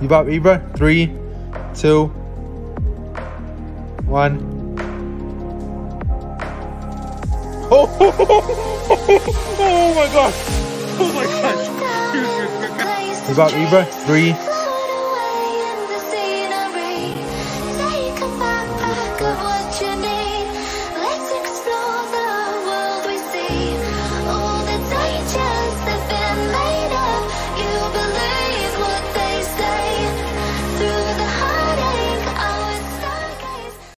You bought me, bro? 3, 2, 1. Oh, oh, oh, oh, oh, oh my gosh. Oh my gosh. You bought me, bro? 3.